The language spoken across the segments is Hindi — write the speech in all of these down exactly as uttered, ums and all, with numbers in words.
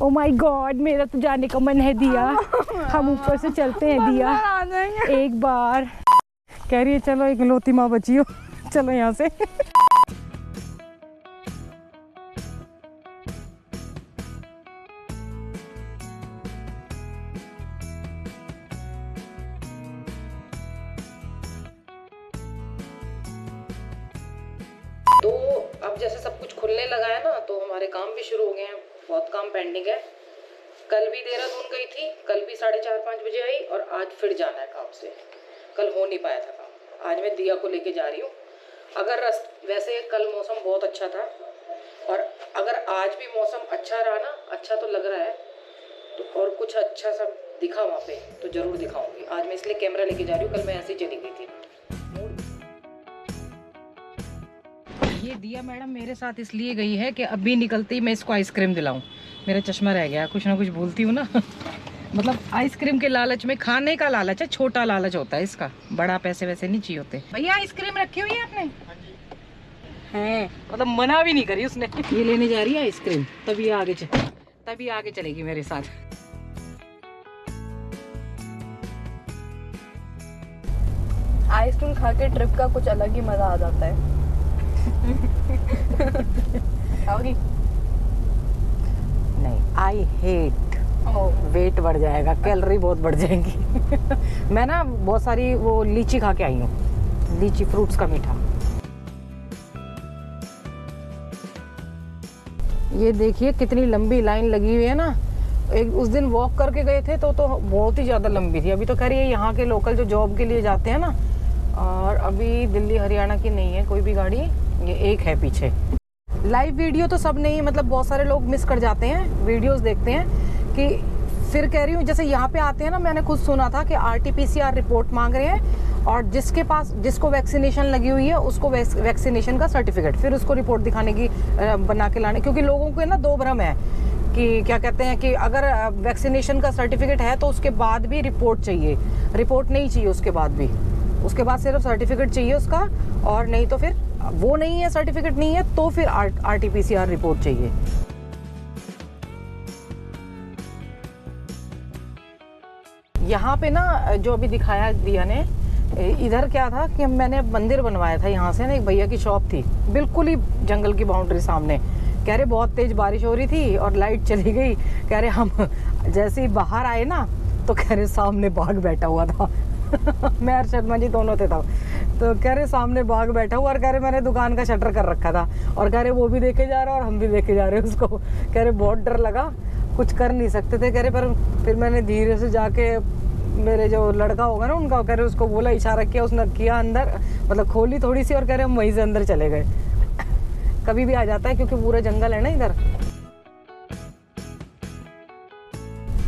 ओ माय गॉड, मेरा तो जाने का मन है दिया। हम ऊपर से चलते हैं दिया, एक बार कह रही है चलो एक लोती माँ बची हो, चलो यहाँ से। तो अब जैसे सब कुछ खुलने लगा है ना, तो हमारे काम भी शुरू हो गए हैं। बहुत काम पेंडिंग है। कल भी देहरादून गई थी, कल भी साढ़े चार पाँच बजे आई, और आज फिर जाना है काम से। कल हो नहीं पाया था काम, आज मैं दिया को लेके जा रही हूँ। अगर रस वैसे कल मौसम बहुत अच्छा था, और अगर आज भी मौसम अच्छा रहा ना, अच्छा तो लग रहा है, तो और कुछ अच्छा सा दिखा वहाँ पे तो ज़रूर दिखाऊँगी। आज मैं इसलिए कैमरा लेके जा रही हूँ, कल मैं ऐसे ही चली गई थी। ये दिया मैडम मेरे साथ इसलिए गई है कि अभी निकलते ही मैं इसको आइसक्रीम दिलाऊं। मेरा चश्मा रह गया, कुछ ना कुछ भूलती हूँ ना। मतलब आइसक्रीम के लालच में, खाने का लालच है, छोटा लालच होता है इसका, बड़ा पैसे वैसे नहीं चाहिए होते। भैया आइसक्रीम रखी हुई है आपने? हैं, मतलब मना भी नहीं करी उसने। ये लेने जा रही है आइसक्रीम, तभी आगे तभी आगे चलेगी मेरे साथ। आइसक्रीम खा के ट्रिप का कुछ अलग ही मजा आ जाता है। नहीं, आई हेट वेट बढ़ जाएगा, कैलोरी बहुत बढ़ जाएंगी। मैं ना बहुत सारी वो लीची खा के आई हूँ, लीची फ्रूट्स का मीठा। ये देखिए कितनी लंबी लाइन लगी हुई है ना। एक उस दिन वॉक करके गए थे तो तो बहुत ही ज़्यादा लंबी थी। अभी तो खैर ये यहाँ के लोकल जो जॉब के लिए जाते हैं ना, और अभी दिल्ली हरियाणा की नहीं है कोई भी गाड़ी, ये एक है पीछे। लाइव वीडियो तो सब नहीं, मतलब बहुत सारे लोग मिस कर जाते हैं, वीडियोस देखते हैं कि फिर कह रही हूँ जैसे यहाँ पे आते हैं ना, मैंने खुद सुना था कि R T P C R report मांग रहे हैं, और जिसके पास जिसको वैक्सीनेशन लगी हुई है उसको वैक्सीनेशन का सर्टिफिकेट, फिर उसको रिपोर्ट दिखाने की बना के लाने, क्योंकि लोगों को ना दो भ्रम है कि क्या कहते हैं कि अगर वैक्सीनेशन का सर्टिफिकेट है तो उसके बाद भी रिपोर्ट चाहिए, रिपोर्ट नहीं चाहिए उसके बाद भी, उसके बाद सिर्फ सर्टिफिकेट चाहिए उसका, और नहीं तो फिर वो नहीं है, सर्टिफिकेट नहीं है तो फिर R T P C R report चाहिए। यहाँ पे ना जो अभी दिखाया दिया ने, इधर क्या था कि मैंने मंदिर बनवाया था यहाँ से ना, एक भैया की शॉप थी बिल्कुल ही जंगल की बाउंड्री सामने। कह रहे बहुत तेज बारिश हो रही थी और लाइट चली गई, कह रहे हम जैसे ही बाहर आए ना तो कह रहे सामने बाघ बैठा हुआ था। मैं और शर्मा जी दोनों थे तब, तो कह रहे सामने बाघ बैठा हुआ, और कह रहे मैंने दुकान का शटर कर रखा था, और कह रहे वो भी देखे जा रहे और हम भी देखे जा रहे उसको। कह रहे बहुत डर लगा, कुछ कर नहीं सकते थे। कह रहे पर फिर मैंने धीरे से जाके, मेरे जो लड़का होगा ना उनका, कह रहे उसको बोला, इशारा किया, उसने किया अंदर, मतलब खोली थोड़ी सी, और कह रहे हम वहीं से अंदर चले गए। कभी भी आ जाता है क्योंकि पूरा जंगल है ना इधर।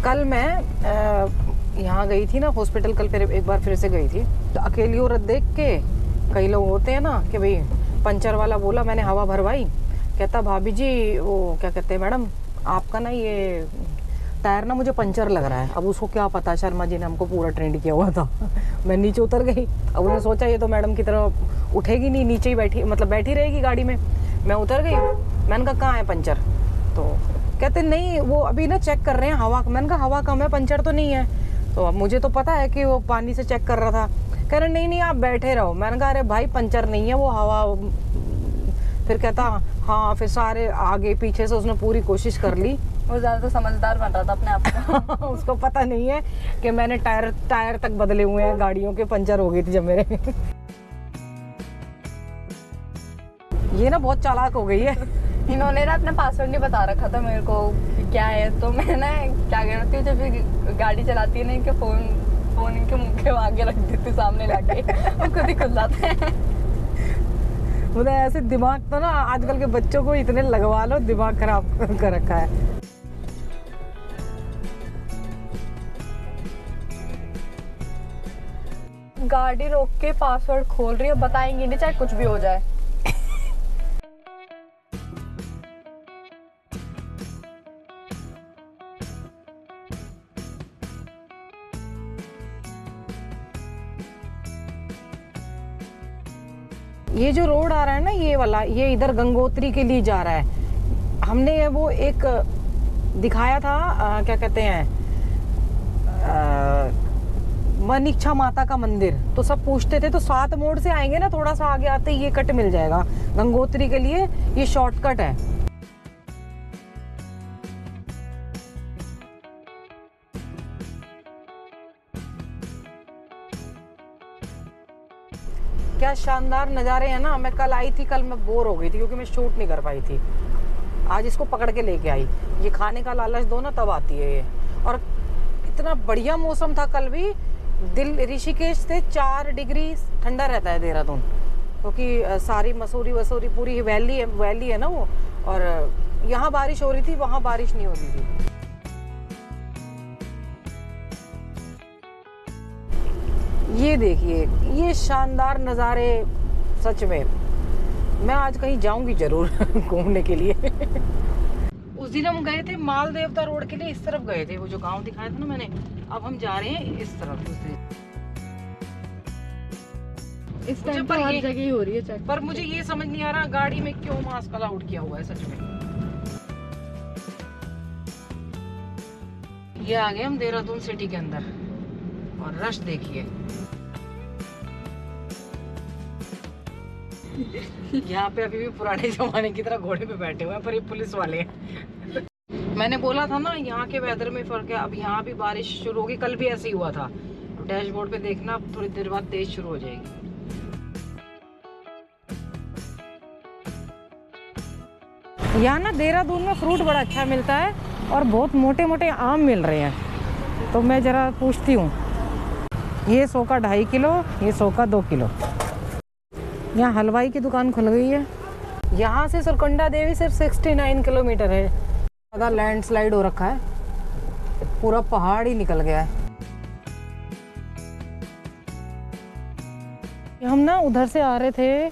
कल मैं यहाँ गई थी ना हॉस्पिटल, कल फिर एक बार फिर से गई थी, तो अकेली औरत देख के, कई लोग होते हैं ना कि भाई, पंचर वाला बोला मैंने हवा भरवाई, कहता भाभी जी वो क्या कहते हैं मैडम आपका ना ये टायर ना मुझे पंचर लग रहा है। अब उसको क्या पता, शर्मा जी ने हमको पूरा ट्रेंड किया हुआ था। मैं नीचे उतर गई, अब उन्होंने सोचा ये तो मैडम की तरह उठेगी नहीं, नीचे ही बैठी, मतलब बैठी रहेगी गाड़ी में। मैं उतर गई, मैंने कहा कहाँ है पंचर, तो कहते नहीं वो अभी ना चेक कर रहे हैं हवा। मैंने कहा हवा कम है, पंचर तो नहीं है। तो अब मुझे तो पता है कि वो पानी से चेक कर रहा था। कह रहे नहीं नहीं आप बैठे रहो। मैंने कहा अरे भाई पंचर नहीं है वो हवा। फिर कहता हाँ, फिर सारे आगे पीछे से उसने पूरी कोशिश कर ली। वो ज़्यादा समझदार बन रहा था अपने आप को। उसको पता नहीं है कि मैंने टायर टायर तक बदले हुए हैं गाड़ियों के, पंचर हो गई थी जब मेरे। ये ना बहुत चालाक हो गई है। इन्होंने ना अपना पासवर्ड नहीं बता रखा था मेरे को क्या है, तो मैं ना क्या करती हूँ जब गाड़ी चलाती है ना, इनके फोन फोन इनके मुँह के आगे रख देती हूँ, सामने लाके और खुद ही खुल जाते हैं। मतलब ऐसे दिमाग तो ना आजकल के बच्चों को इतने लगवा लो, दिमाग खराब कर रखा है। गाड़ी रोक के पासवर्ड खोल रही है, बताएंगे नहीं चाहे कुछ भी हो जाए। ये जो रोड आ रहा है ना ये वाला, ये इधर गंगोत्री के लिए जा रहा है। हमने वो एक दिखाया था आ, क्या कहते हैं मन इच्छा माता का मंदिर, तो सब पूछते थे। तो सात मोड़ से आएंगे ना, थोड़ा सा आगे आते ही ये कट मिल जाएगा गंगोत्री के लिए, ये शॉर्टकट है। क्या शानदार नज़ारे हैं ना। मैं कल आई थी, कल मैं बोर हो गई थी क्योंकि मैं शूट नहीं कर पाई थी। आज इसको पकड़ के लेके आई। ये खाने का लालच दो ना तब आती है ये। और इतना बढ़िया मौसम था कल भी। दिल ऋषिकेश से चार डिग्री ठंडा रहता है देहरादून, क्योंकि सारी मसूरी वसूरी पूरी वैली है, वैली है ना वो। और यहाँ बारिश हो रही थी, वहाँ बारिश नहीं हो रही थी। ये देखिए ये शानदार नज़ारे। सच में मैं आज कहीं जाऊंगी जरूर घूमने के लिए। उस दिन हम गए थे माल देवता रोड के लिए, इस तरफ गए थे, वो जो गांव दिखाया था ना मैंने। अब हम जा रहे हैं इस तरफ दूसरी। इस टाइम पर ये जगह हो रही है चेक, पर मुझे ये समझ नहीं आ रहा गाड़ी में क्यों मास्क अलाउड किया हुआ है। सच में ये आ गए हम देहरादून सिटी के अंदर, और रश देखिए। यहाँ पे अभी भी पुराने जमाने की तरह घोड़े पे बैठे हुए हैं, पर ये पुलिस वाले हैं। मैंने बोला था ना यहाँ के वेदर में फर्क है। अब यहाँ भी बारिश शुरू होगी, कल भी ऐसे ही हुआ था। डैशबोर्ड पे देखना, थोड़ी देर बाद तेज शुरू हो जाएगी। यहाँ ना देहरादून में फ्रूट बड़ा अच्छा मिलता है, और बहुत मोटे मोटे आम मिल रहे हैं। तो मैं जरा पूछती हूँ, ये सौ का ढाई किलो, ये सौ का दो किलो। यहाँ हलवाई की दुकान खुल गई है। यहाँ से सुरकुंडा देवी सिर्फ उनहत्तर किलोमीटर है। ज़्यादा लैंडस्लाइड हो रखा है, पूरा पहाड़ ही निकल गया है। हम ना उधर से आ रहे थे, आ,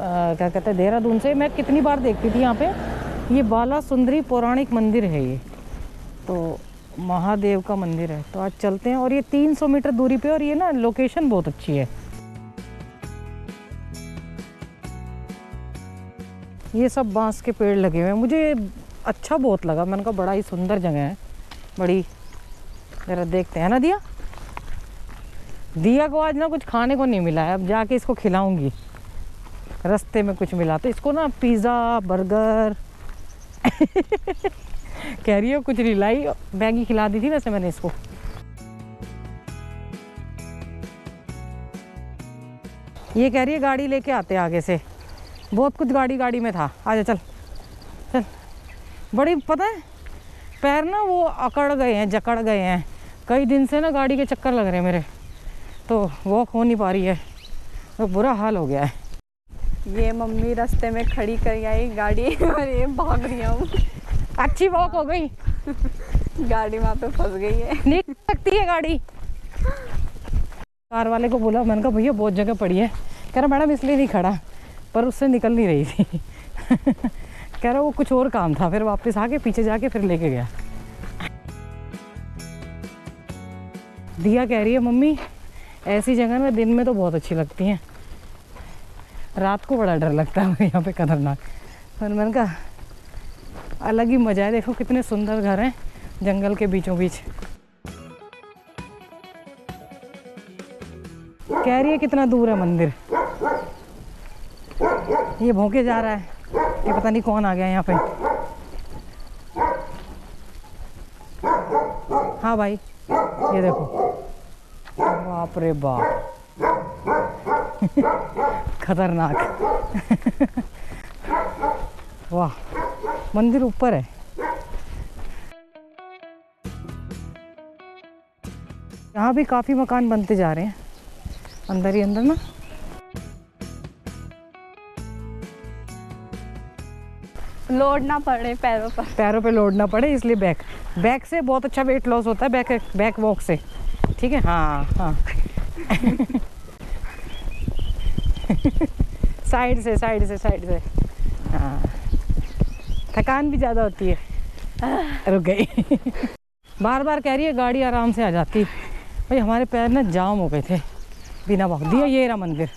क्या कहते हैं देहरादून से। मैं कितनी बार देखती थी यहाँ पे। ये बाला सुंदरी पौराणिक मंदिर है, ये तो महादेव का मंदिर है। तो आज चलते हैं, और ये तीन सौ मीटर दूरी पे। और ये ना लोकेशन बहुत अच्छी है। ये सब बांस के पेड़ लगे हुए हैं। मुझे अच्छा बहुत लगा, मैंने कहा बड़ा ही सुंदर जगह है। बड़ी ज़रा देखते हैं ना। दिया दिया को आज ना कुछ खाने को नहीं मिला है। अब जाके इसको खिलाऊंगी। रास्ते में कुछ मिला तो इसको ना पिज़्ज़ा बर्गर कह रही हो कुछ नहीं लाई, मैगी खिला दी थी वैसे मैंने इसको। ये कह रही है गाड़ी लेके आते आगे से, बहुत कुछ गाड़ी गाड़ी में था। आजा चल चल। बड़ी पता है पैर ना वो अकड़ गए हैं, जकड़ गए हैं। कई दिन से ना गाड़ी के चक्कर लग रहे हैं मेरे, तो वॉक हो नहीं पा रही है। तो बुरा हाल हो गया है। ये मम्मी रास्ते में खड़ी कर आई गाड़ी और ये भाग रही हूँ। अच्छी वॉक हो गई। गाड़ी वहाँ पे फंस गई है, निकल सकती है गाड़ी। कार वाले को बोला, मैंने कहा भैया बहुत जगह पड़ी है। कह रहा मैडम इसलिए नहीं खड़ा, पर उससे निकल नहीं रही थी कह रहा वो कुछ और काम था, फिर वापस आके पीछे जाके फिर लेके गया। दिया कह रही है मम्मी ऐसी जगह ना दिन में तो बहुत अच्छी लगती हैं, रात को बड़ा डर लगता है यहाँ पे खतरनाक। और मैंने कहा अलग ही मजा है। देखो कितने सुंदर घर हैं जंगल के बीचों बीच। कह रही है कितना दूर है मंदिर। ये भौंके जा रहा है कि पता नहीं कौन आ गया यहाँ पे। हाँ भाई ये देखो, बाप रे बाप खतरनाक वाह मंदिर ऊपर है। यहाँ भी काफी मकान बनते जा रहे हैं अंदर ही अंदर ना। लोड ना पड़े पैरों पर, पैरों पे लोड ना पड़े, इसलिए बैक बैक से बहुत अच्छा वेट लॉस होता है। बैक बैक वॉक से ठीक है। हाँ हाँ साइड से साइड से साइड से। हाँ थकान भी ज़्यादा होती है। रुक गई बार बार कह रही है गाड़ी आराम से आ जाती। भाई हमारे पैर ना जाम हो गए थे बिना वक्त। दिया ये रहा मंदिर,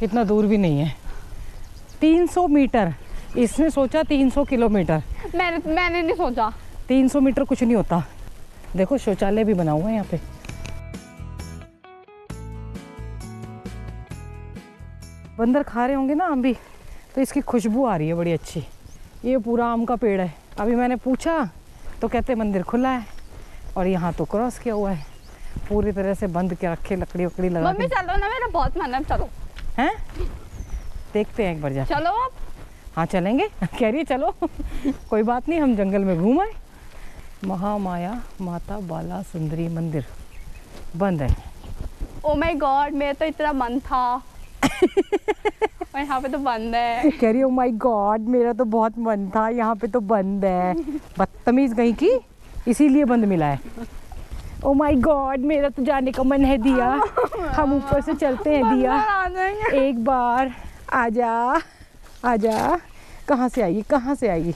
कितना दूर भी नहीं है, तीन सौ मीटर। इसने सोचा तीन सौ किलोमीटर, मैंने मैंने नहीं सोचा। तीन सौ मीटर कुछ नहीं होता। देखो शौचालय भी बना हुआ है यहाँ पे। बंदर खा रहे होंगे ना आम भी, तो इसकी खुशबू आ रही है बड़ी अच्छी। ये पूरा आम का पेड़ है। अभी मैंने पूछा तो कहते मंदिर खुला है और यहाँ तो क्रॉस किया हुआ है, पूरी तरह से बंद के रखे, लकड़ी उकड़ी लगा। मम्मी चलो ना, मेरा बहुत मन है, चलो। हैं? देखते हैं एक बार जा। चलो आप। हाँ चलेंगे, कह रही है चलो। कोई बात नहीं, हम जंगल में घूम आए। महामाया माता बाला सुंदरी मंदिर बंद है। ओ माय गॉड, मेरा तो इतना मन था और यहाँ पे तो बंद है। कह रही है ओ माय गॉड, मेरा तो बहुत मन था, यहाँ पे तो बंद है। बदतमीज गई की, इसीलिए बंद मिला है। ओ माय गॉड, मेरा तो जाने का मन है दिया, हम ऊपर से चलते हैं दिया, एक बार आजा आजा। कहाँ से आएगी, कहाँ से आएगी,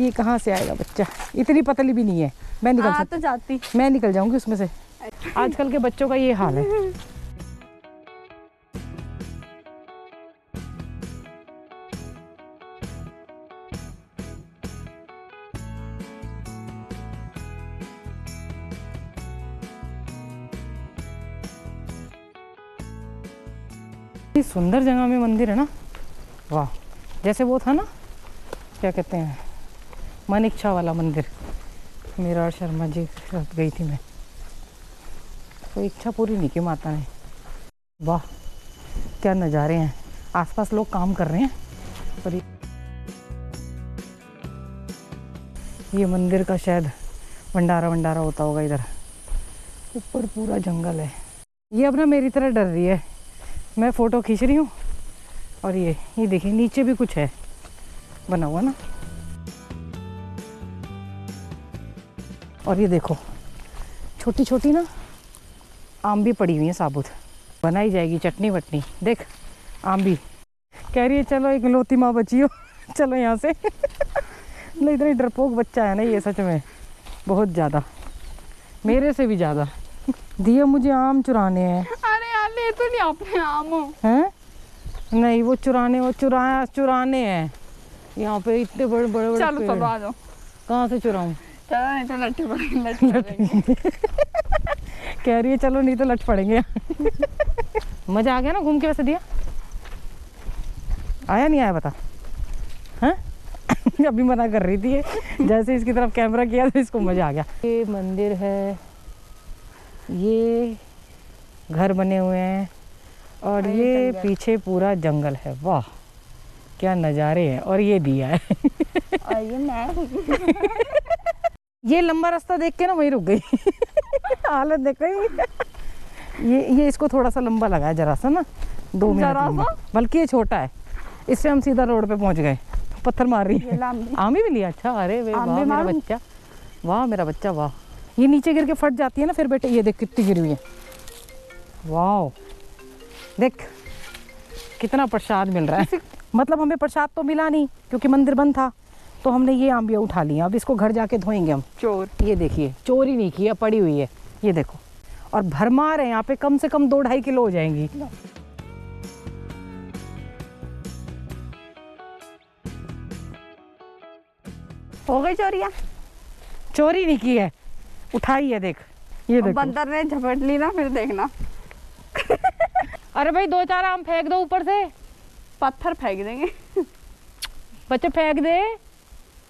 ये कहाँ से आएगा बच्चा? इतनी पतली भी नहीं है, मैं निकल सकती, तो जाती मैं निकल जाऊंगी उसमें से। आजकल के बच्चों का ये हाल है। सुंदर जगह में मंदिर है ना, वाह। जैसे वो था ना, क्या कहते हैं, मन इच्छा वाला मंदिर। मेरा और शर्मा जी के साथ गई थी मैं, तो इच्छा पूरी नहीं की माता ने। वाह क्या नज़ारे हैं, आसपास लोग काम कर रहे हैं। पर ये मंदिर का शायद भंडारा भंडारा होता होगा इधर। ऊपर पूरा जंगल है। ये अब ना मेरी तरह डर रही है, मैं फ़ोटो खींच रही हूँ। और ये ये देखिए नीचे भी कुछ है बना हुआ ना। और ये देखो छोटी छोटी ना आम भी पड़ी हुई है साबुत, बनाई जाएगी चटनी वटनी। देख आम भी। कह रही है चलो एक लौती माँ बची हो, चलो यहाँ से। नहीं, इतना डरपोक बच्चा है ना ये, सच में बहुत ज़्यादा, मेरे से भी ज़्यादा। दिया मुझे आम चुराने हैं। अरे यार ले तो नहीं आपने आम हैं? नहीं वो चुराने वो चुराया चुराने हैं यहाँ पे इतने बड़े बड़े बड़े। चलो सब आ जाओ। कहाँ से चुराऊं? चलो नहीं तो लट पड़ेंगे। कह रही है चलो नहीं तो लट पड़ेंगे। मजा आ गया ना घूम के? वैसे दिया आया नहीं आया बता? हैं? अभी मना कर रही थी, जैसे इसकी तरफ कैमरा किया तो इसको मजा आ गया। ये मंदिर है, ये घर बने हुए हैं और ये पीछे पूरा जंगल है। वाह क्या नज़ारे हैं। और ये दिया है और ये मैं ये लंबा रास्ता देख के ना वहीं रुक गई। हालत देखो, ये ये इसको थोड़ा सा लंबा लगा है जरा सा ना, दो मिनट, बल्कि ये छोटा है, इससे हम सीधा रोड पे पहुंच गए। पत्थर मार रही है। आम ही भी लिया? अच्छा, अरे वाह मेरा बच्चा, वाह मेरा बच्चा, वाह। ये नीचे गिर के फट जाती है ना फिर बेटे। ये देख कितनी गिरी हुई है। वाह देख कितना प्रसाद मिल रहा है। मतलब हमें प्रसाद तो मिला नहीं क्योंकि मंदिर बंद था, तो हमने ये आम भी उठा लिया। अब इसको घर जाके धोएंगे हम। चोर, ये देखिए चोरी नहीं की है, पड़ी हुई है ये देखो। और भरमार है यहाँ पे, कम से कम दो ढाई किलो हो जाएंगी। हो गई चोरियाँ? चोरी नहीं की है, उठाई है। देख ये देखो, बंदर ने झपट ली ना फिर देखना। अरे भाई दो चार आम फेंक दो ऊपर से। पत्थर फेंक देंगे बच्चे, फेंक दे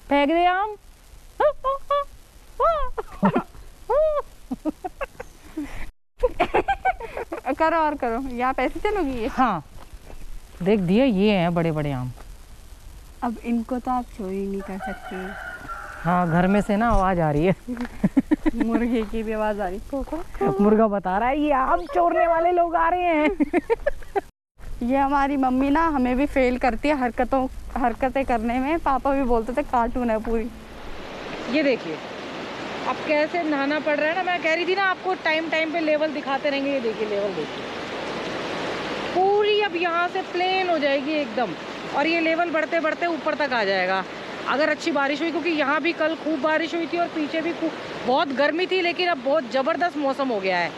फेंक दे आम। करो और करो, यहाँ पैसे चलोगी। हाँ देख दिया, ये हैं बड़े बड़े आम। अब इनको तो आप चोरी नहीं कर सकते। हाँ घर में से ना आवाज़ आ रही है। मुर्गे की भी आवाज़ आ रही है। मुर्गा बता रहा है ये आम चोरने वाले लोग आ रहे हैं। ये हमारी मम्मी ना हमें भी फेल करती है हरकतों हरकतें करने में। पापा भी बोलते थे कार्टून है पूरी। ये देखिए अब कैसे नहाना पड़ रहा है ना। मैं कह रही थी ना आपको टाइम टाइम पे लेवल दिखाते रहेंगे। ये देखिए लेवल देखिए पूरी अब यहाँ से प्लेन हो जाएगी एकदम, और ये लेवल बढ़ते बढ़ते ऊपर तक आ जाएगा अगर अच्छी बारिश हुई। क्योंकि यहाँ भी कल खूब बारिश हुई थी और पीछे भी खूब बहुत गर्मी थी, लेकिन अब बहुत ज़बरदस्त मौसम हो गया है।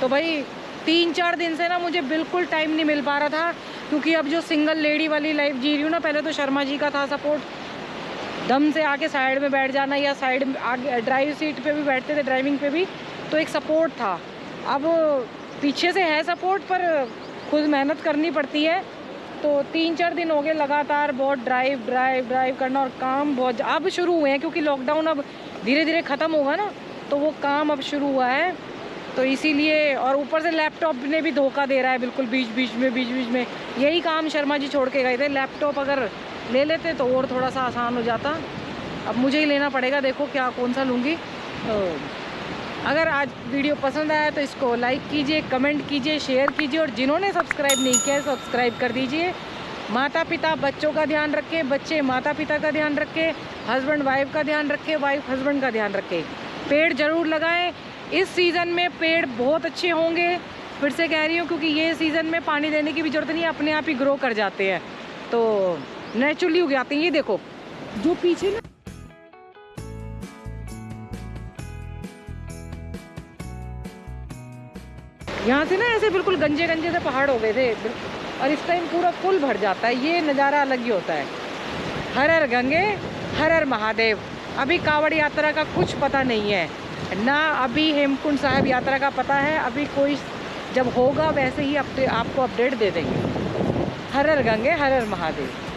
तो भाई तीन चार दिन से ना मुझे बिल्कुल टाइम नहीं मिल पा रहा था, क्योंकि अब जो सिंगल लेडी वाली लाइफ जी रही हूँ ना, पहले तो शर्मा जी का था सपोर्ट, दम से आके साइड में बैठ जाना या साइड में आगे ड्राइव सीट पे भी बैठते थे, ड्राइविंग पे भी, तो एक सपोर्ट था। अब पीछे से है सपोर्ट पर खुद मेहनत करनी पड़ती है। तो तीन चार दिन हो गए लगातार बहुत ड्राइव ड्राइव ड्राइव करना और काम बहुत अब शुरू हुए हैं क्योंकि लॉकडाउन अब धीरे धीरे ख़त्म होगा ना, तो वो काम अब शुरू हुआ है। तो इसीलिए और ऊपर से लैपटॉप ने भी धोखा दे रहा है बिल्कुल बीच बीच में बीच बीच में यही काम शर्मा जी छोड़ के गए थे। लैपटॉप अगर ले लेते तो और थोड़ा सा आसान हो जाता। अब मुझे ही लेना पड़ेगा, देखो क्या कौन सा लूँगी। तो अगर आज वीडियो पसंद आया तो इसको लाइक कीजिए, कमेंट कीजिए, शेयर कीजिए और जिन्होंने सब्सक्राइब नहीं किया है सब्सक्राइब कर दीजिए। माता पिता बच्चों का ध्यान रखें, बच्चे माता पिता का ध्यान रखें, हस्बैंड वाइफ का ध्यान रखें, वाइफ हस्बैंड का ध्यान रखें। पेड़ ज़रूर लगाएं, इस सीज़न में पेड़ बहुत अच्छे होंगे, फिर से कह रही हूँ, क्योंकि ये सीज़न में पानी देने की भी ज़रूरत नहीं है, अपने आप ही ग्रो कर जाते हैं, तो नेचुरली उग जाते हैं। ये देखो जो पीछे ना यहाँ से ना ऐसे बिल्कुल गंजे गंजे से पहाड़ हो गए थे और इस टाइम पूरा फुल भर जाता है, ये नज़ारा अलग ही होता है। हर हर गंगे हर हर महादेव। अभी कावड़ यात्रा का कुछ पता नहीं है ना, अभी हेमकुंड साहिब यात्रा का पता है, अभी कोई जब होगा वैसे ही आप, आपको अपडेट दे देंगे। हर हर गंगे हर हर महादेव।